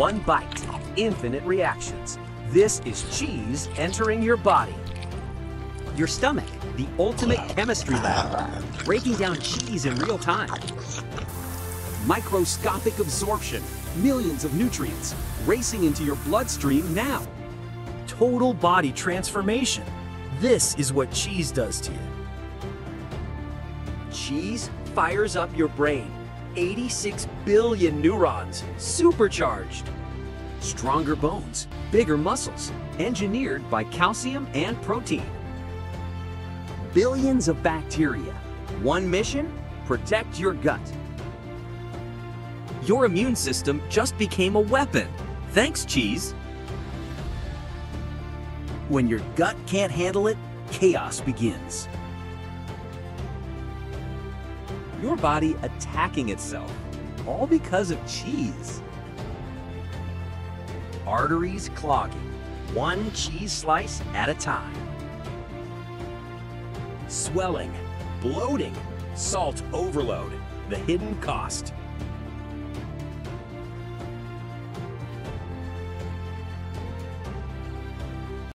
One bite, infinite reactions. This is cheese entering your body. Your stomach, the ultimate chemistry lab, breaking down cheese in real time. Microscopic absorption, millions of nutrients racing into your bloodstream now. Total body transformation. This is what cheese does to you. Cheese fires up your brain. 86 billion neurons, supercharged. Stronger bones, bigger muscles, engineered by calcium and protein. Billions of bacteria. One mission? Protect your gut. Your immune system just became a weapon. Thanks, cheese. When your gut can't handle it, chaos begins. Your body attacking itself, all because of cheese. Arteries clogging, one cheese slice at a time. Swelling, bloating, salt overload, the hidden cost.